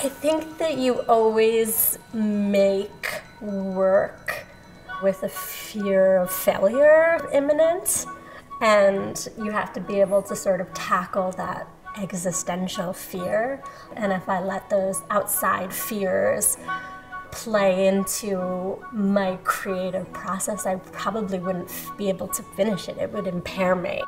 I think that you always make work with a fear of failure imminent, and you have to be able to sort of tackle that existential fear. And if I let those outside fears play into my creative process, I probably wouldn't be able to finish it. It would impair me.